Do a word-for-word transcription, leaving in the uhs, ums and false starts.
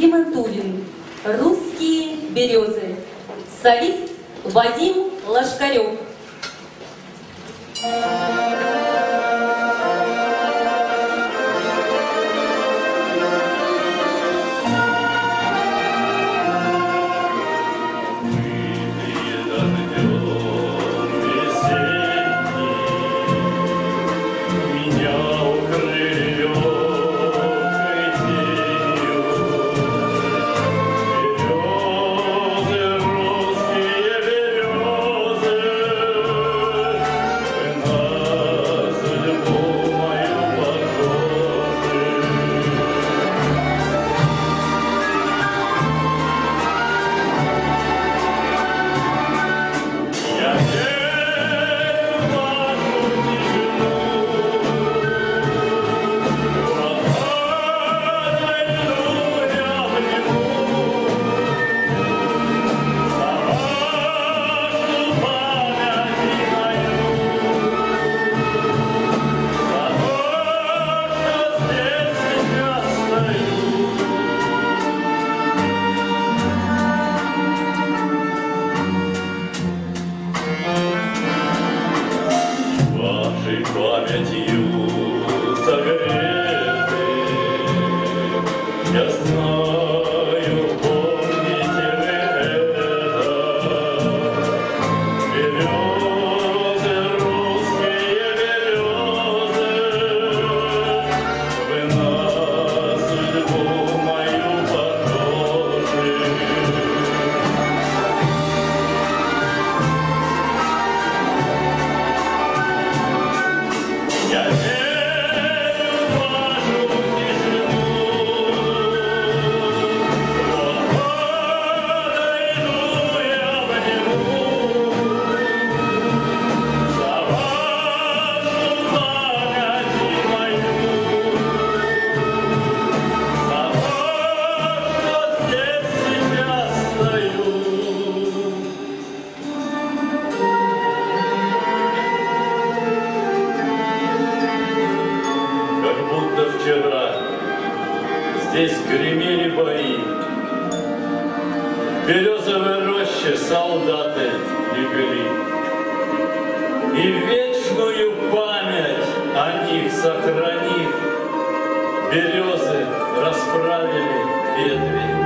Нигматулин, «Русские березы», солист Вадим Лошкарёв. Здесь гремели бои, в березовой роще солдаты легли, и вечную память о них сохранив, березы расправили ветви.